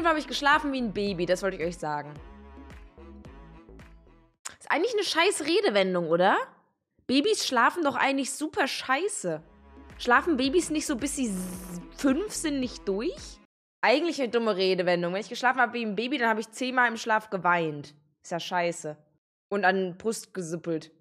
jeden Fall habe ich geschlafen wie ein Baby, das wollte ich euch sagen. Ist eigentlich eine scheiß Redewendung, oder? Babys schlafen doch eigentlich super scheiße. Schlafen Babys nicht so, bis sie 5 sind, nicht durch? Eigentlich eine dumme Redewendung. Wenn ich geschlafen habe wie ein Baby, dann habe ich 10-mal im Schlaf geweint. Ist ja scheiße. Und an Brust gesuppelt.